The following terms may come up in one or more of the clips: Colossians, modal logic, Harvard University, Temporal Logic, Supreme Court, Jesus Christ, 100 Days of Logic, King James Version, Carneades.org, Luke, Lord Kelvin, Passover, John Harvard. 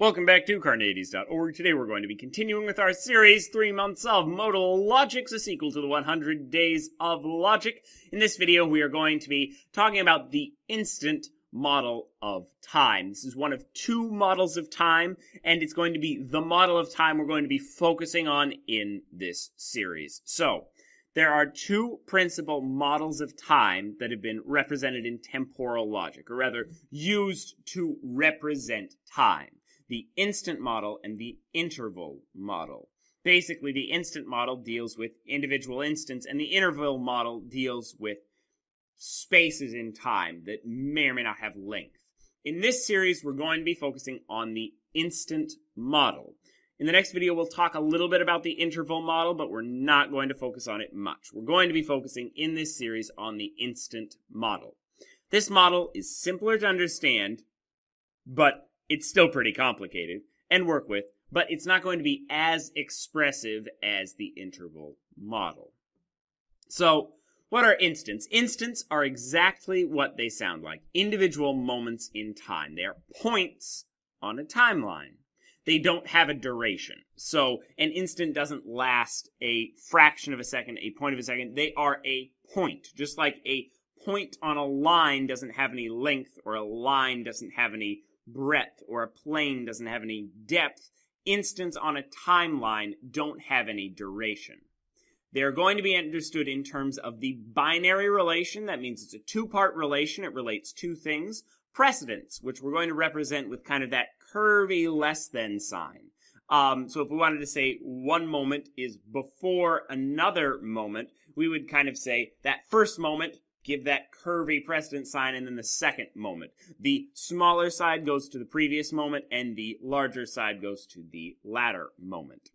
Welcome back to Carneades.org. Today we're going to be continuing with our series, 3 Months of Modal Logics, a sequel to the 100 Days of Logic. In this video, we are going to be talking about the instant model of time. This is one of two models of time, and it's going to be the model of time we're going to be focusing on in this series. So, there are two principal models of time that have been represented in temporal logic, or rather, used to represent time. The instant model and the interval model. Basically, the instant model deals with individual instants, and the interval model deals with spaces in time that may or may not have length. In this series, we're going to be focusing on the instant model. In the next video, we'll talk a little bit about the interval model, but we're not going to focus on it much. We're going to be focusing in this series on the instant model. This model is simpler to understand, but it's still pretty complicated and work with, but it's not going to be as expressive as the interval model. So, what are instants? Instants are exactly what they sound like, individual moments in time. They are points on a timeline. They don't have a duration. So, an instant doesn't last a fraction of a second, a point of a second. They are a point, just like a point on a line doesn't have any length, or a line doesn't have any breadth, or a plane doesn't have any depth. Instants on a timeline don't have any duration. They're going to be understood in terms of the binary relation. That means it's a two-part relation. It relates two things. Precedence, which we're going to represent with kind of that curvy less than sign. So if we wanted to say one moment is before another moment, we would kind of say that first moment, give that curvy precedent sign, and then the second moment. The smaller side goes to the previous moment, and the larger side goes to the latter moment.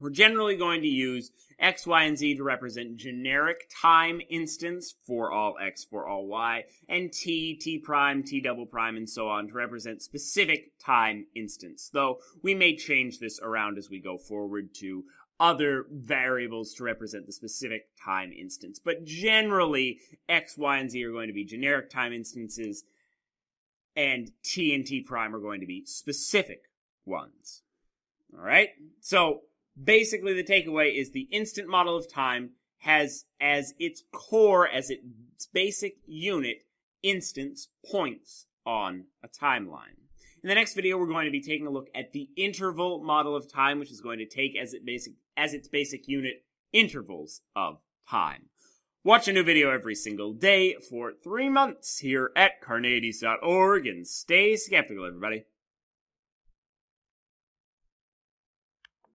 We're generally going to use X, Y, and Z to represent generic time instants for all X, for all Y, and T, T prime, T double prime, and so on to represent specific time instants, though we may change this around as we go forward to other variables to represent the specific time instance. But generally, X, Y, and Z are going to be generic time instances, and T prime are going to be specific ones. All right? So, basically the takeaway is the instant model of time has as its core, as its basic unit, instance points on a timeline. In the next video, we're going to be taking a look at the interval model of time, which is going to take as its basic unit intervals of time. Watch a new video every single day for 3 months here at Carneades.org, and stay skeptical, everybody.